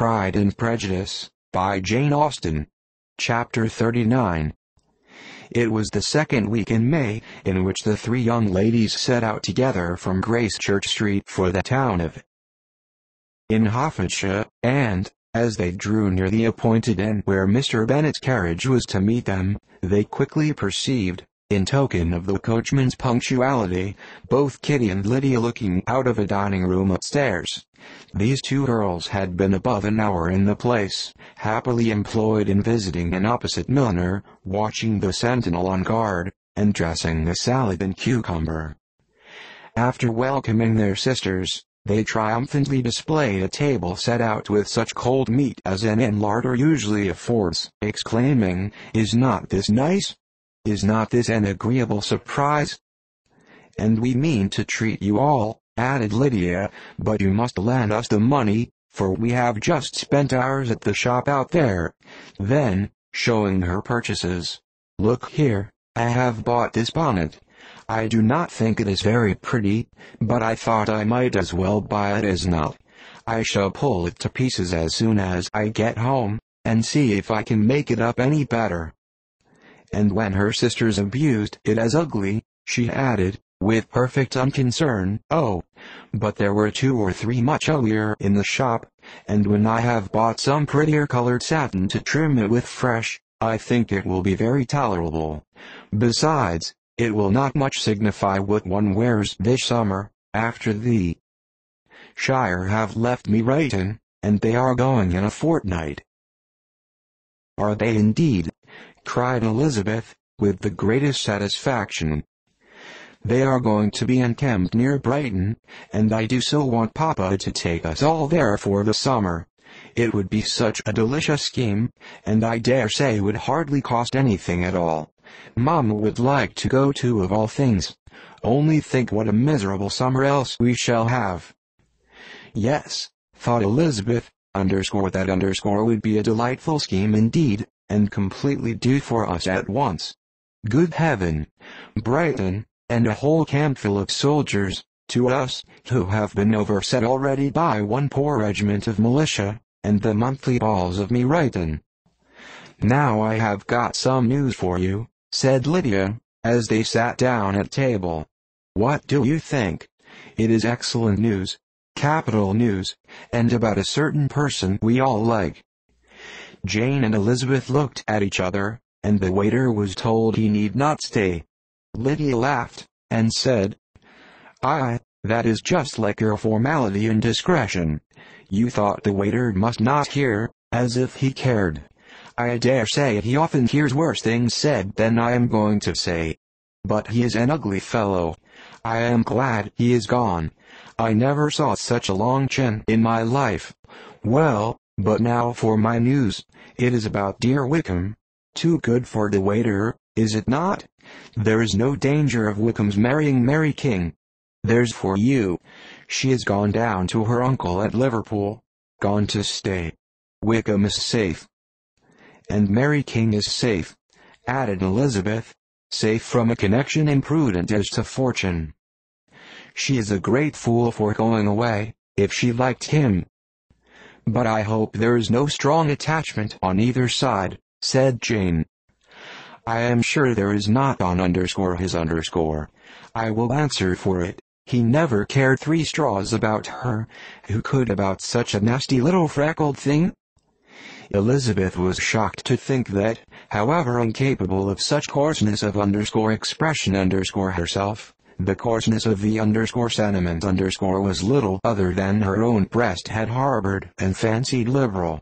Pride and Prejudice, by Jane Austen. Chapter 39. It was the second week in May, in which the three young ladies set out together from Gracechurch Street for the town of in Hertfordshire, and, as they drew near the appointed inn where Mr. Bennet's carriage was to meet them, they quickly perceived, in token of the coachman's punctuality, both Kitty and Lydia looking out of a dining-room upstairs. These two girls had been above an hour in the place, happily employed in visiting an opposite milliner, watching the sentinel on guard, and dressing a salad and cucumber. After welcoming their sisters, they triumphantly displayed a table set out with such cold meat as an inn larder usually affords, exclaiming, "Is not this nice? Is not this an agreeable surprise?" "And we mean to treat you all," added Lydia, "but you must lend us the money, for we have just spent ours at the shop out there." Then, showing her purchases, "Look here, I have bought this bonnet. I do not think it is very pretty, but I thought I might as well buy it as not. I shall pull it to pieces as soon as I get home, and see if I can make it up any better." And when her sisters abused it as ugly, she added, with perfect unconcern, "Oh, but there were two or three much uglier in the shop, and when I have bought some prettier colored satin to trim it with fresh, I think it will be very tolerable. Besides, it will not much signify what one wears this summer, after the shire have left Meryton, and they are going in a fortnight." "Are they indeed?" cried Elizabeth, with the greatest satisfaction. "They are going to be encamped near Brighton, and I do so want Papa to take us all there for the summer. It would be such a delicious scheme, and I dare say would hardly cost anything at all. Mamma would like to go too, of all things. Only think what a miserable summer else we shall have." "Yes," thought Elizabeth, that would be a delightful scheme indeed, and completely do for us at once. Good heaven! Brighton, and a whole campful of soldiers, to us, who have been overset already by one poor regiment of militia, and the monthly balls of Meryton. "Now I have got some news for you," said Lydia, as they sat down at table. "What do you think? It is excellent news, capital news, and about a certain person we all like." Jane and Elizabeth looked at each other, and the waiter was told he need not stay. Lydia laughed, and said, "Aye, that is just like your formality and discretion. You thought the waiter must not hear, as if he cared. I dare say he often hears worse things said than I am going to say. But he is an ugly fellow. I am glad he is gone. I never saw such a long chin in my life. Well, but now for my news. It is about dear Wickham. Too good for the waiter, is it not? There is no danger of Wickham's marrying Mary King. There's for you. She is gone down to her uncle at Liverpool. Gone to stay. Wickham is safe." "And Mary King is safe," added Elizabeth, "safe from a connection imprudent as to fortune. She is a great fool for going away, if she liked him." "But I hope there is no strong attachment on either side," said Jane. "I am sure there is not on his . I will answer for it, he never cared three straws about her. Who could about such a nasty little freckled thing?" Elizabeth was shocked to think that, however incapable of such coarseness of expression herself, the coarseness of the sentiment was little other than her own breast had harbored and fancied liberal.